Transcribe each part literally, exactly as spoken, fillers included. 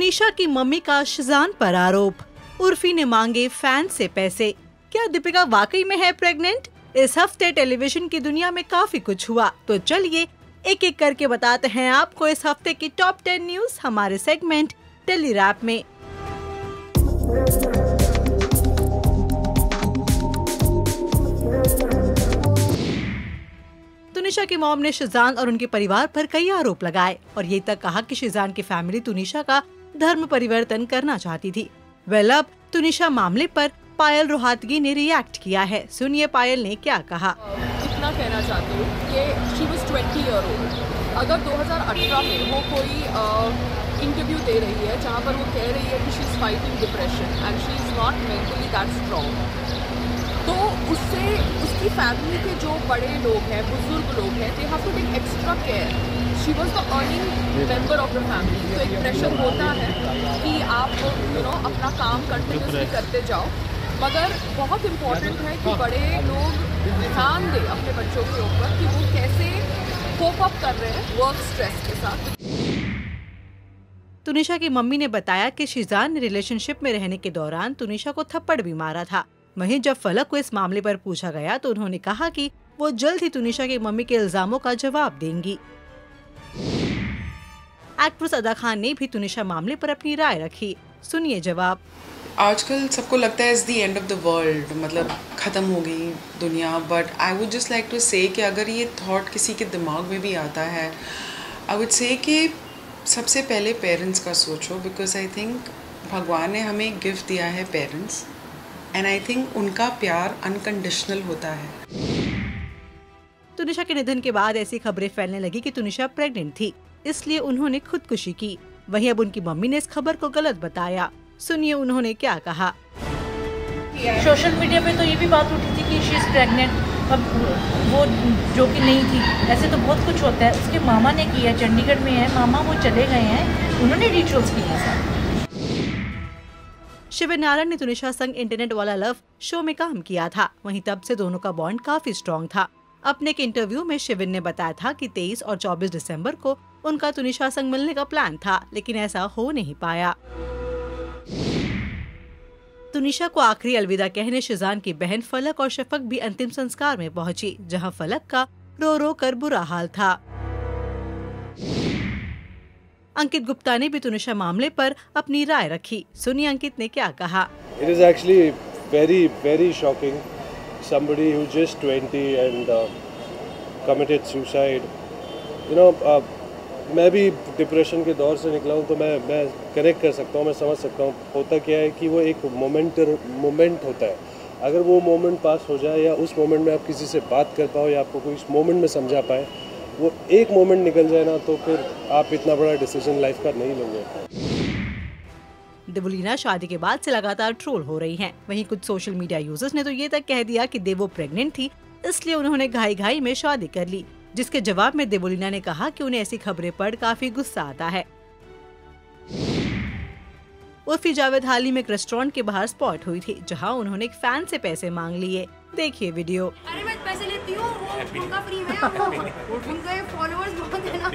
तुनीशा की मम्मी का शीज़ान पर आरोप, उर्फी ने मांगे फैन से पैसे। क्या दीपिका वाकई में है प्रेग्नेंट? इस हफ्ते टेलीविजन की दुनिया में काफी कुछ हुआ, तो चलिए एक एक करके बताते हैं आपको इस हफ्ते की टॉप टेन न्यूज हमारे सेगमेंट टेली रैप में। तुनीशा की मॉम ने शीज़ान और उनके परिवार पर कई आरोप लगाए और ये तक कहा कि शीज़ान की फैमिली तुनीशा का धर्म परिवर्तन करना चाहती थी। वेल, अब तुनीशा मामले पर पायल रोहतगी ने रिएक्ट किया है। सुनिए पायल ने क्या कहा। इतना कहना चाहती हूँ कि she was twenty year old. अगर दो हज़ार अठारह में वो कोई इंटरव्यू दे रही है जहाँ पर वो कह रही है कि she is fighting depression and she is not mentally that strong, तो उससे उसकी फैमिली के जो बड़े लोग हैं, बुजुर्ग लोग हैं, they have to take extra care. She was the earning member of the family. तो एक प्रेशर होता है कि आप you know अपना काम कंटिन्यूसली करते जाओ, मगर बहुत इम्पोर्टेंट है कि बड़े लोग ध्यान दें अपने बच्चों के ऊपर कि वो कैसे कोप अप कर रहे हैं वर्क स्ट्रेस के साथ। तुनीशा की मम्मी ने बताया कि शीज़ान ने रिलेशनशिप में रहने के दौरान तुनीशा को थप्पड़ भी मारा था। वहीं जब फलक को इस मामले पर पूछा गया तो उन्होंने कहा कि वो जल्द ही तुनीशा की मम्मी के इल्जामों का जवाब देंगी। एक्ट्रेस अदा खान ने भी तुनीशा मामले पर अपनी राय रखी। सुनिए जवाब। आजकल सबको लगता है it's the end of the world, मतलब ख़त्म हो गई दुनिया, but I would just like to say कि अगर ये थॉट किसी के दिमाग में भी आता है, आई वुड से कि सबसे पहले पेरेंट्स का सोचो, बिकॉज आई थिंक भगवान ने हमें गिफ्ट दिया है पेरेंट्स, एंड आई थिंक उनका प्यार अनकंडीशनल होता है। तुनीशा के निधन के बाद ऐसी खबरें फैलने लगी कि तुनीशा प्रेग्नेंट थी, इसलिए उन्होंने खुदकुशी की। वहीं अब उनकी मम्मी ने इस खबर को गलत बताया। सुनिए उन्होंने क्या कहा। सोशल मीडिया पे तो ये भी बात उठी थी कि शी इज प्रेग्नेंट, अब वो जो कि नहीं थी। ऐसे तो बहुत कुछ होता है। उसके मामा ने किया, चंडीगढ़ में है मामा, वो चले गए हैं, उन्होंने रिचुअल्स किए हैं। शिविन नारायण ने तुनीशा संग इंटरनेट वाला लव शो में काम किया था। वहीं तब से दोनों का बॉन्ड काफी स्ट्रॉन्ग था। अपने एक इंटरव्यू में शिविन ने बताया था कि तेईस और चौबीस दिसम्बर को उनका तुनीशा संग मिलने का प्लान था, लेकिन ऐसा हो नहीं पाया। तुनीशा को आखिरी अलविदा कहने शीज़ान की बहन फलक और शफक भी अंतिम संस्कार में पहुंची, जहां फलक का रो रो कर बुरा हाल था। अंकित गुप्ता ने भी तुनीशा मामले पर अपनी राय रखी। सुनिए अंकित ने क्या कहा। It is actually very very shocking, somebody who just twenty and committed suicide. You know, मैं भी डिप्रेशन के दौर से निकला हूँ, तो मैं मैं कनेक्ट कर सकता हूँ, मैं समझ सकता हूँ। होता क्या है कि वो एक मोमेंट मोमेंट होता है। अगर वो मोमेंट पास हो जाए या उस मोमेंट में आप किसी से बात कर पाओ या आपको कोई इस मोमेंट में समझा पाए, वो एक मोमेंट निकल जाए ना, तो फिर आप इतना बड़ा डिसीजन लाइफ का नहीं लोगे। देवोलीना शादी के बाद से लगातार ट्रोल हो रही हैं। वहीं कुछ सोशल मीडिया यूजर्स ने तो ये तक कह दिया कि देवो प्रेग्नेंट थी, इसलिए उन्होंने घाई घाई में शादी कर ली, जिसके जवाब में देवोलीना ने कहा कि उन्हें ऐसी खबरें पढ़ काफी गुस्सा आता है। उर्फी जावेद हाल ही में एक रेस्टोरेंट के बाहर स्पॉट हुई थी, जहां उन्होंने एक फैन से पैसे मांग लिए। देखिए वीडियो। अरे मैं पैसे लेती हूं, वो उनका फ्री में है, उनका ये फॉलोअर्स बहुत है ना।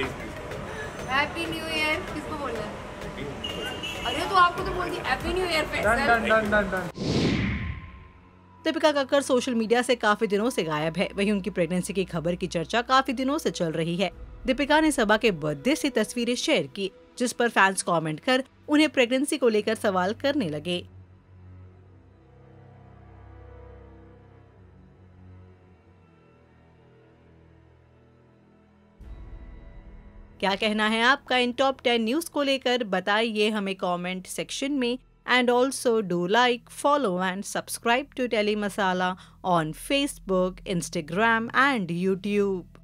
हैप्पी न्यू ईयर किसको बोलना है? अरे तो आपको तो बोल दी हैप्पी न्यू ईयर पैसे। दीपिका कक्कर सोशल मीडिया से काफी दिनों से गायब है। वहीं उनकी प्रेगनेंसी की खबर की चर्चा काफी दिनों से चल रही है। दीपिका ने सबा के बर्थडे से तस्वीरें शेयर की, जिस पर फैंस कमेंट कर उन्हें प्रेगनेंसी को लेकर सवाल करने लगे। क्या कहना है आपका इन टॉप टेन न्यूज को लेकर? बताइए हमें कमेंट सेक्शन में। And also do like, follow and subscribe to Telly Masala on Facebook, Instagram and YouTube.